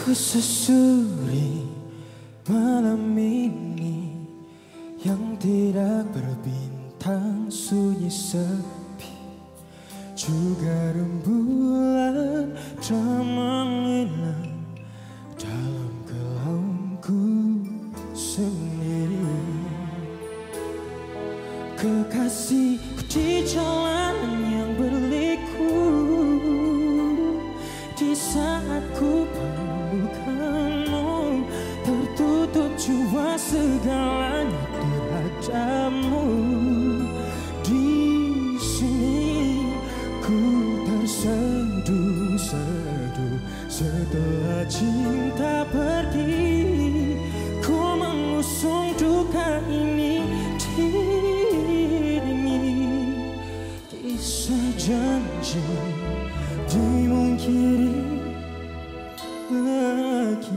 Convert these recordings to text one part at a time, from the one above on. Ku susuri malam ini yang tidak berbintang, sunyi sepi. Juga rembulan tak menghilang dalam gelapku sendiri. Kekasihku di jalanan yang berliku, di saat ku perlukanmu, tertutup jiwa segalanya terhadapmu. Di sini ku terseduh-seduh setelah cinta pergi. Ku mengusung duka ini di janji dimungkiri lagi.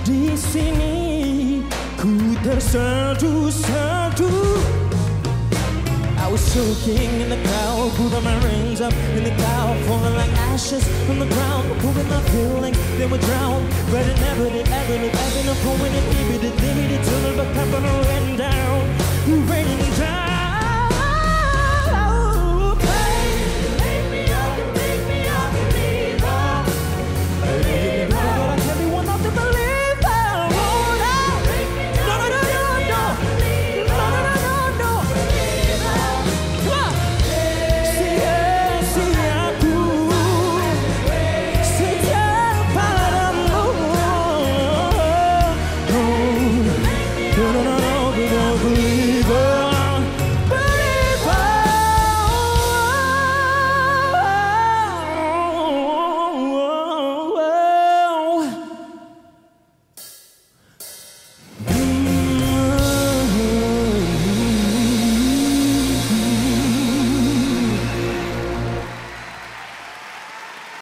Di sini ku terseduh-seduh. I was soaking in the crowd, pulling my reins up in the cloud, falling like ashes on the ground, pulling my feelings, they were drowned. But it never did, ever did, ever did, ever did, ever did, ever did, till it became a rain down, raining down.